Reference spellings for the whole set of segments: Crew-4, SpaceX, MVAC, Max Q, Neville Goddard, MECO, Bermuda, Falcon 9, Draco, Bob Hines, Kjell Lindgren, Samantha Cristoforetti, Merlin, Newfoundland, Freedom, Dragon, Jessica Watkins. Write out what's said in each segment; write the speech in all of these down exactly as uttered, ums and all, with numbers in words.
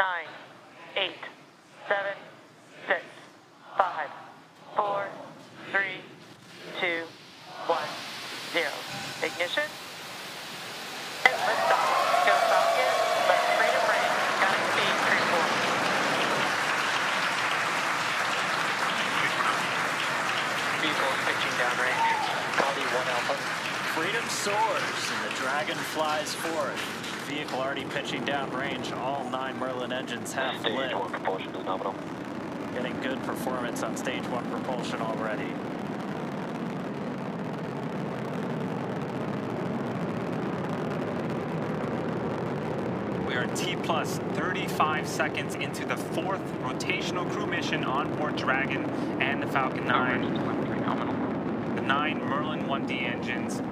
nine, eight, seven, six, five, four, three, two, one, zero. Ignition. And lift off. Go Falcon, left free to break, Godspeed three four. Vehicle is pitching downrange. Quality one alpha. Freedom soars and the Dragon flies forth. Vehicle already pitching down range, all nine Merlin engines have lit. Stage one propulsion is nominal. Getting good performance on stage one propulsion already. We are T plus thirty-five seconds into the fourth rotational crew mission on board Dragon and the Falcon nine. The nine Merlin one D engines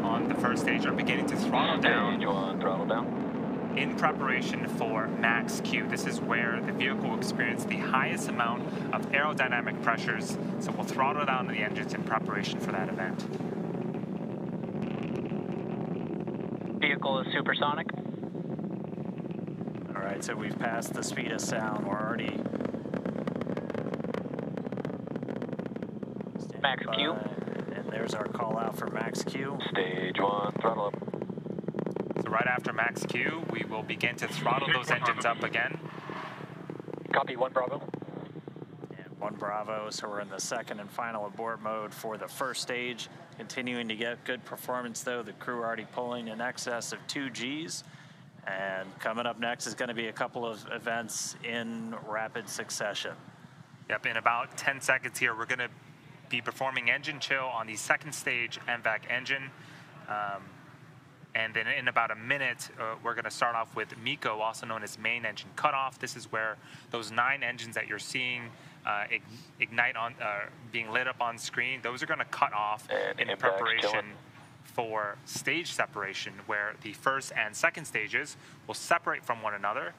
on the first stage are beginning to throttle down, throttle down in preparation for max Q. This is where the vehicle will experience the highest amount of aerodynamic pressures, so we'll throttle down the engines in preparation for that event. Vehicle is supersonic. All right, so we've passed the speed of sound. We're already max Q. There's our call out for Max Q. Stage one, throttle up. So right after Max Q, we will begin to throttle those engines up again. Copy, one Bravo. And one Bravo, so we're in the second and final abort mode for the first stage. Continuing to get good performance though, the crew already pulling in excess of two Gs. And coming up next is gonna be a couple of events in rapid succession. Yep, in about ten seconds here, we're gonna be performing engine chill on the second stage M VAC engine. Um, and then in about a minute, uh, we're gonna start off with MECO, also known as main engine cutoff. This is where those nine engines that you're seeing uh, ignite on, uh, being lit up on screen, those are gonna cut off and in preparation chilling. for stage separation, where the first and second stages will separate from one another.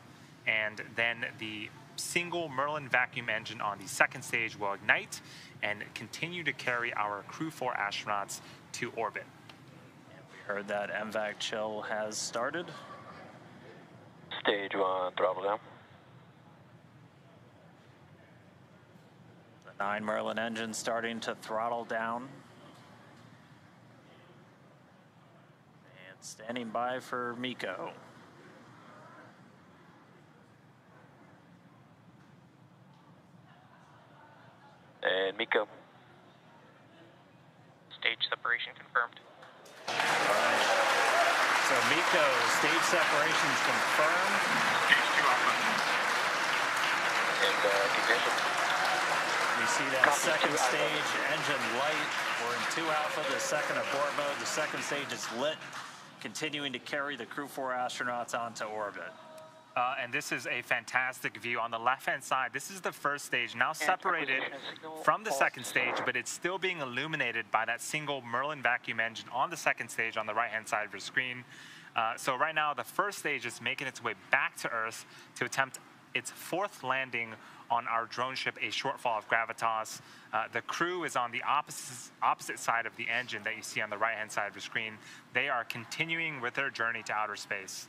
And then the single Merlin vacuum engine on the second stage will ignite and continue to carry our crew four astronauts to orbit. And we heard that M VAC chill has started. Stage one, throttle down. The nine Merlin engines starting to throttle down. And standing by for MECO. And MECO. Stage separation confirmed. All right. So MECO, stage separation is confirmed. Stage two alpha. And uh, ignition. We see that Copy second stage engine light. We're in two alpha, the second abort mode. The second stage is lit, continuing to carry the crew four astronauts onto orbit. Uh, and this is a fantastic view. On the left-hand side, this is the first stage, now separated from the second stage, but it's still being illuminated by that single Merlin vacuum engine on the second stage on the right-hand side of your screen. Uh, so right now, the first stage is making its way back to Earth to attempt its fourth landing on our drone ship, A Shortfall of Gravitas. Uh, the crew is on the opposite, opposite side of the engine that you see on the right-hand side of your screen. They are continuing with their journey to outer space.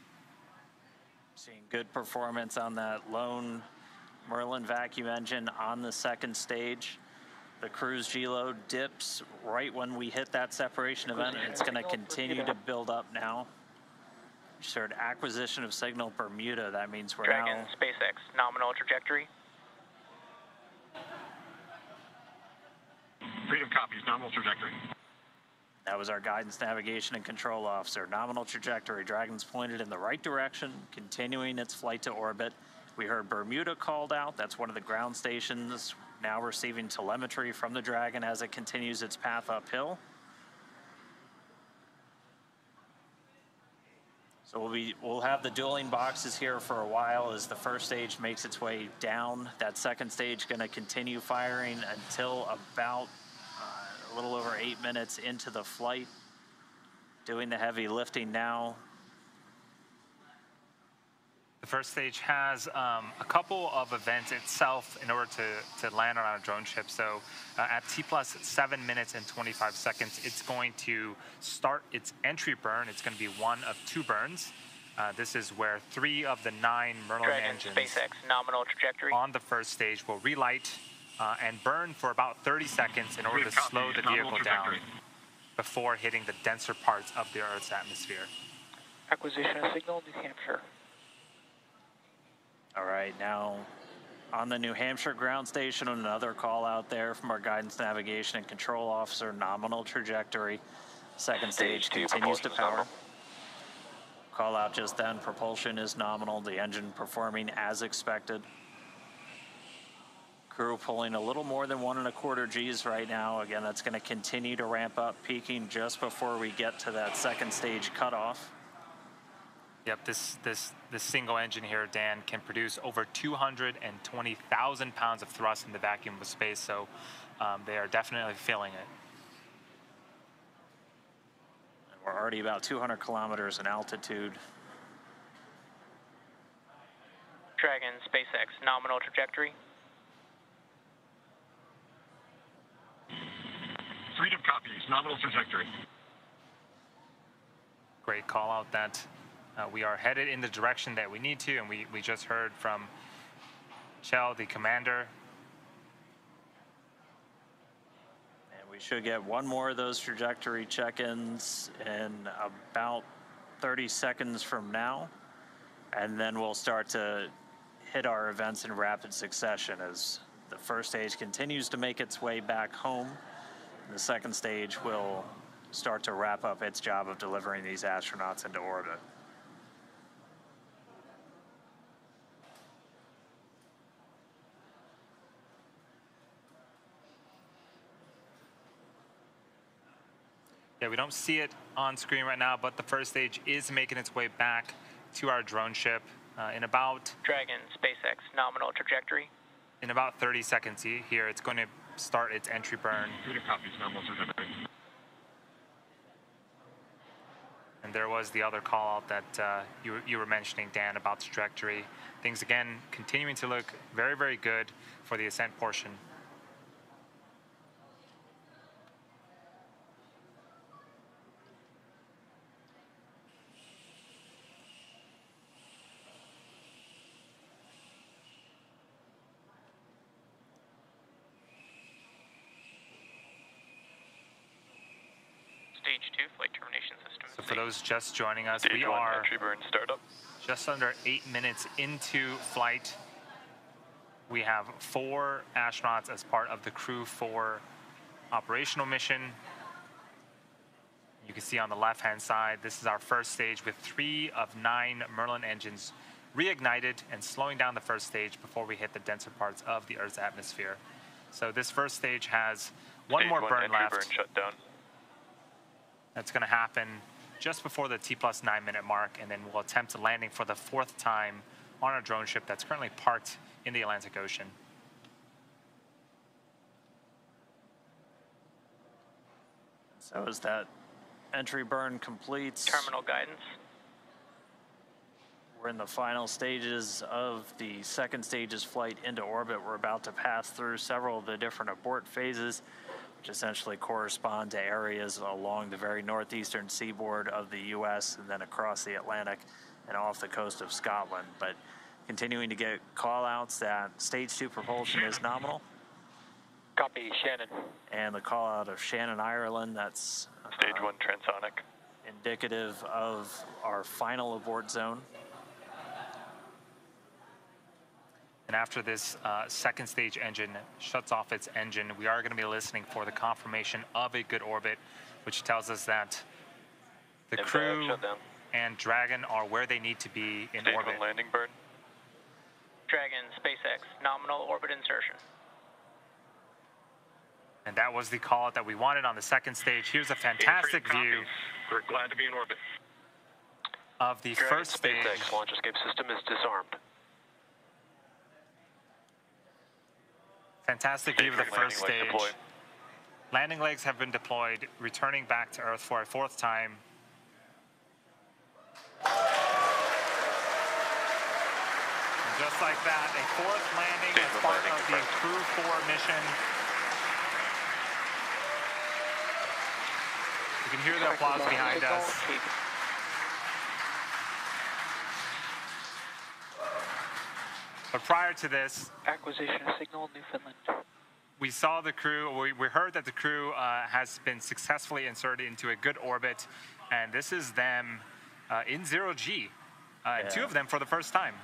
Seeing good performance on that lone Merlin vacuum engine on the second stage. The crew's G-load dips right when we hit that separation event. It's going to continue to build up now. Just heard acquisition of signal Bermuda. That means we're Dragon, now... SpaceX, nominal trajectory. Freedom copies, nominal trajectory. That was our guidance, navigation, and control officer. Nominal trajectory. Dragon's pointed in the right direction, continuing its flight to orbit. We heard Bermuda called out. That's one of the ground stations now receiving telemetry from the Dragon as it continues its path uphill. So we'll, be, we'll have the dueling boxes here for a while as the first stage makes its way down. That second stage going to continue firing until about a little over eight minutes into the flight, doing the heavy lifting now. The first stage has um, a couple of events itself in order to, to land on a drone ship. So uh, at T plus seven minutes and twenty-five seconds, it's going to start its entry burn. It's going to be one of two burns. Uh, this is where three of the nine Merlin Dragon, engines SpaceX, nominal trajectory. On the first stage will relight uh, and burn for about thirty seconds in order to slow the vehicle down before hitting the denser parts of the Earth's atmosphere. Acquisition of signal, New Hampshire. All right, now on the New Hampshire ground station, another call out there from our guidance, navigation, and control officer, nominal trajectory. Second stage, stage two, continues to power. Nominal. Call out just then, propulsion is nominal, the engine performing as expected. Crew pulling a little more than one and a quarter G's right now. Again, that's gonna continue to ramp up, peaking just before we get to that second stage cutoff. Yep, this, this, this single engine here, Dan, can produce over two hundred twenty thousand pounds of thrust in the vacuum of space, so um, they are definitely feeling it. And we're already about two hundred kilometers in altitude. Dragon, SpaceX, nominal trajectory. Freedom copies, nominal trajectory. Great call out that. Uh, we are headed in the direction that we need to, and we, we just heard from Kjell, the commander. And we should get one more of those trajectory check-ins in about thirty seconds from now, and then we'll start to hit our events in rapid succession as the first stage continues to make its way back home. The second stage will start to wrap up its job of delivering these astronauts into orbit. Yeah, we don't see it on screen right now, but the first stage is making its way back to our drone ship uh, in about... Dragon, SpaceX, nominal trajectory. In about thirty seconds here, it's going to start its entry burn. Copies, nominal trajectory. And there was the other call out that uh, you, you were mentioning, Dan, about the trajectory. Things, again, continuing to look very, very good for the ascent portion. So for those just joining us, we are just under eight minutes into flight. We have four astronauts as part of the crew for operational mission. You can see on the left-hand side, this is our first stage with three of nine Merlin engines reignited and slowing down the first stage before we hit the denser parts of the Earth's atmosphere. So this first stage has one more burn left. That's going to happen just before the T plus nine minute mark, and then we'll attempt a landing for the fourth time on our drone ship that's currently parked in the Atlantic Ocean. So as that entry burn completes, terminal guidance. We're in the final stages of the second stage's flight into orbit. We're about to pass through several of the different abort phases, which essentially correspond to areas along the very northeastern seaboard of the U S and then across the Atlantic and off the coast of Scotland. But continuing to get call-outs that stage two propulsion is nominal. Copy, Shannon. And the call-out of Shannon, Ireland, that's... Stage uh, one transonic. Indicative of our final abort zone. And after this uh, second stage engine shuts off its engine, we are going to be listening for the confirmation of a good orbit, which tells us that the and crew and Dragon are where they need to be in stage orbit. One landing burn. Dragon, SpaceX, nominal orbit insertion. And that was the call out that we wanted on the second stage. Here's a fantastic view. We're glad to be in orbit. Of the Dragon, first stage. SpaceX launch escape system is disarmed. Fantastic view of the first stage. Landing legs have been deployed, returning back to Earth for a fourth time. And just like that, a fourth landing as part of the Crew four mission. You can hear the applause behind us. But prior to this, acquisition signal Newfoundland. We saw the crew. We, we heard that the crew uh, has been successfully inserted into a good orbit, and this is them uh, in zero G. Uh, yeah. Two of them for the first time.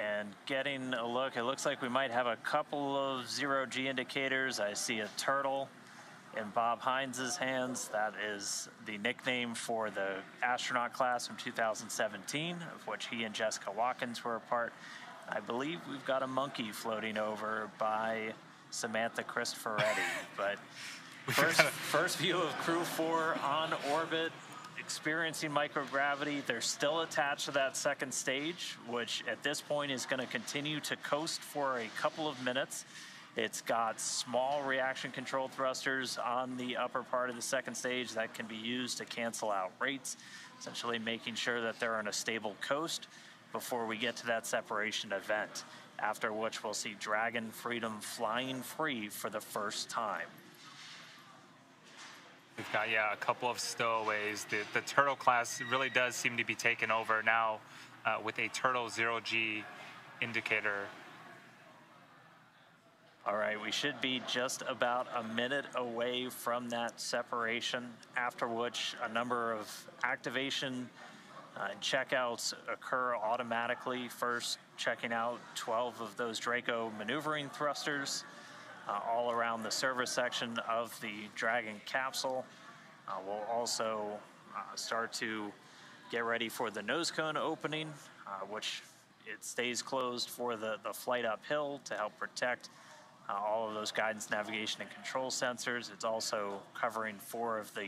And getting a look, it looks like we might have a couple of zero G indicators. I see a turtle in Bob Hines' hands. That is the nickname for the astronaut class from two thousand seventeen, of which he and Jessica Watkins were a part. I believe we've got a monkey floating over by Samantha Cristoforetti. But first, first view of Crew four on orbit, experiencing microgravity. They're still attached to that second stage, which at this point is going to continue to coast for a couple of minutes. It's got small reaction control thrusters on the upper part of the second stage that can be used to cancel out rates, essentially making sure that they're on a stable coast before we get to that separation event, after which we'll see Dragon Freedom flying free for the first time. We've got, yeah, a couple of stowaways. The, the turtle class really does seem to be taken over now uh, with a turtle zero G indicator. All right, we should be just about a minute away from that separation, after which a number of activation uh, checkouts occur automatically. First, checking out twelve of those Draco maneuvering thrusters. Uh, all around the service section of the Dragon capsule. Uh, we'll also uh, start to get ready for the nose cone opening, uh, which it stays closed for the, the flight uphill to help protect uh, all of those guidance, navigation, and control sensors. It's also covering four of the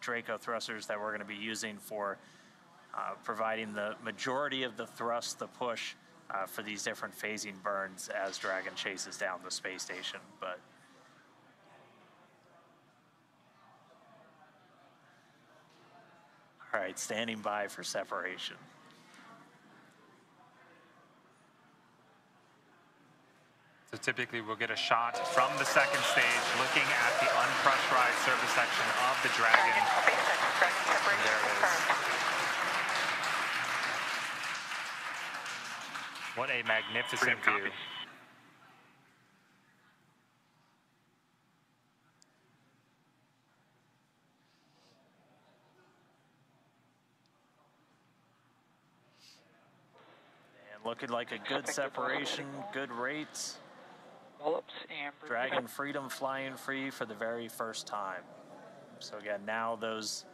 Draco thrusters that we're going to be using for uh, providing the majority of the thrust, the push, Uh, for these different phasing burns as Dragon chases down the space station. But all right, standing by for separation. So typically we'll get a shot from the second stage looking at the unpressurized service section of the Dragon. And there it is. What a magnificent view. And looking like a good separation, good rates. Dragon Freedom flying free for the very first time. So again, now those